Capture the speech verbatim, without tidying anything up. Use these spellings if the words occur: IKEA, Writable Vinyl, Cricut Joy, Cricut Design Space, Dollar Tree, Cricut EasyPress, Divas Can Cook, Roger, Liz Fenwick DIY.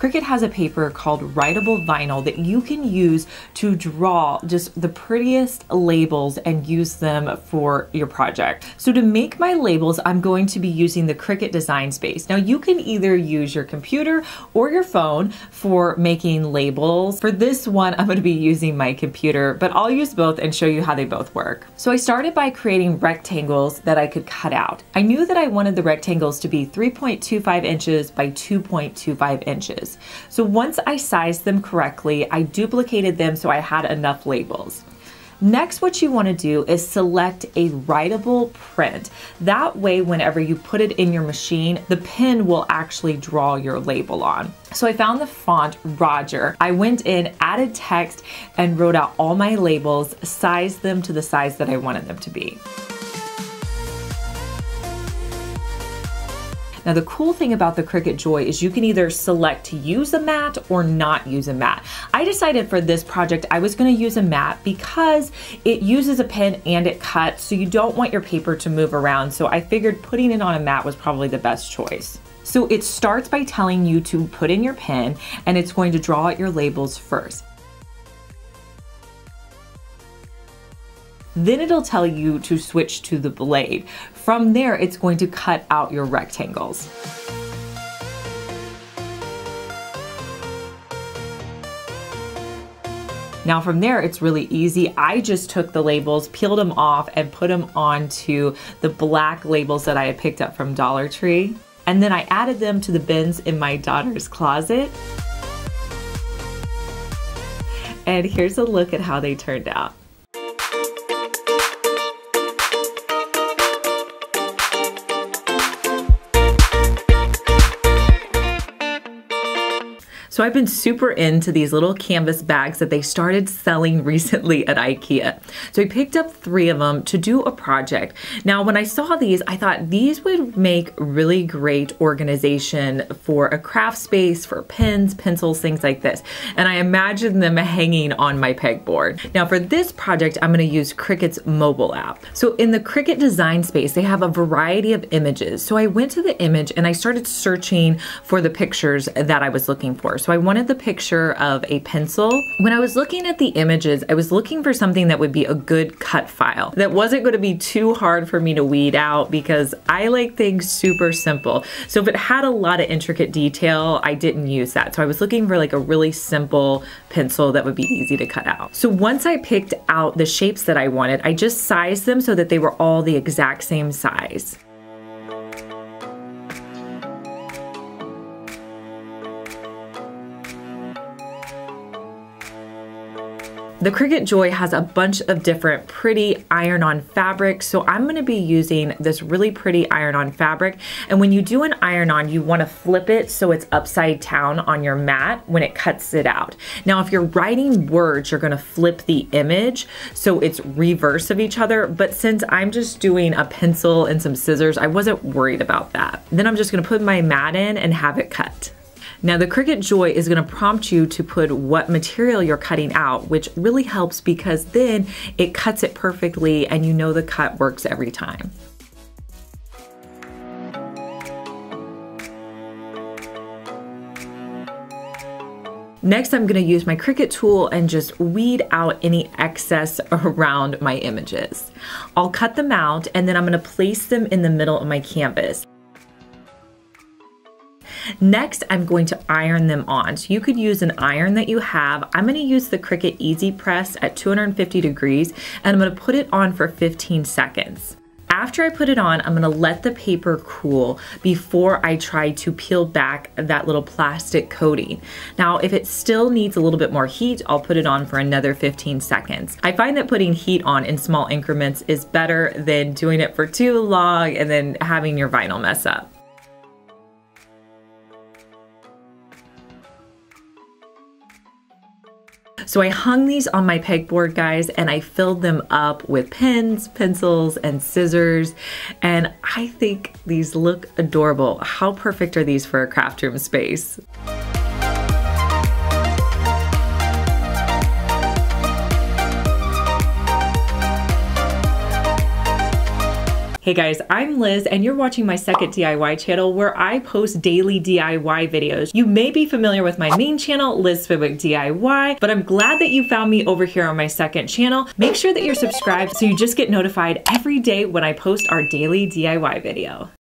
Cricut has a paper called Writable Vinyl that you can use to draw just the prettiest labels and use them for your project. So to make my labels, I'm going to be using the Cricut Design Space. Now you can either use your computer or your phone for making labels. For this one, I'm going to be using my computer, but I'll use both and show you how they both work. So I started by creating rectangles that I could cut out. I knew that I wanted the rectangles to be three point two five inches by two point two five inches. So once I sized them correctly, I duplicated them so I had enough labels. Next, what you want to do is select a writable print. That way, whenever you put it in your machine, the pen will actually draw your label on. So I found the font Roger. I went in, added text, and wrote out all my labels, sized them to the size that I wanted them to be. Now the cool thing about the Cricut Joy is you can either select to use a mat or not use a mat. I decided for this project I was going to use a mat because it uses a pen and it cuts, so you don't want your paper to move around, so I figured putting it on a mat was probably the best choice. So it starts by telling you to put in your pen and it's going to draw out your labels first. Then it'll tell you to switch to the blade. From there, it's going to cut out your rectangles. Now from there, it's really easy. I just took the labels, peeled them off, and put them onto the black labels that I had picked up from Dollar Tree. And then I added them to the bins in my daughter's closet. And here's a look at how they turned out. So I've been super into these little canvas bags that they started selling recently at IKEA. So I picked up three of them to do a project. Now, when I saw these, I thought these would make really great organization for a craft space, for pens, pencils, things like this. And I imagined them hanging on my pegboard. Now for this project, I'm gonna use Cricut's mobile app. So in the Cricut Design Space, they have a variety of images. So I went to the image and I started searching for the pictures that I was looking for. So I wanted the picture of a pencil. When I was looking at the images, I was looking for something that would be a good cut file that wasn't going to be too hard for me to weed out because I like things super simple. So if it had a lot of intricate detail, I didn't use that. So I was looking for like a really simple pencil that would be easy to cut out. So once I picked out the shapes that I wanted, I just sized them so that they were all the exact same size. The Cricut Joy has a bunch of different pretty iron-on fabrics, so I'm going to be using this really pretty iron-on fabric. And when you do an iron-on, you want to flip it so it's upside down on your mat when it cuts it out. Now, if you're writing words, you're going to flip the image so it's reverse of each other, but since I'm just doing a pencil and some scissors, I wasn't worried about that. Then I'm just going to put my mat in and have it cut. Now the Cricut Joy is going to prompt you to put what material you're cutting out, which really helps because then it cuts it perfectly and you know the cut works every time. Next, I'm going to use my Cricut tool and just weed out any excess around my images. I'll cut them out and then I'm going to place them in the middle of my canvas. Next, I'm going to iron them on. So you could use an iron that you have. I'm going to use the Cricut EasyPress at two hundred fifty degrees, and I'm going to put it on for fifteen seconds. After I put it on, I'm going to let the paper cool before I try to peel back that little plastic coating. Now, if it still needs a little bit more heat, I'll put it on for another fifteen seconds. I find that putting heat on in small increments is better than doing it for too long and then having your vinyl mess up. So I hung these on my pegboard, guys, and I filled them up with pens, pencils, and scissors. And I think these look adorable. How perfect are these for a craft room space? Hey guys, I'm Liz and you're watching my second D I Y channel where I post daily D I Y videos. You may be familiar with my main channel, Liz Fenwick D I Y, but I'm glad that you found me over here on my second channel. Make sure that you're subscribed so you just get notified every day when I post our daily D I Y video.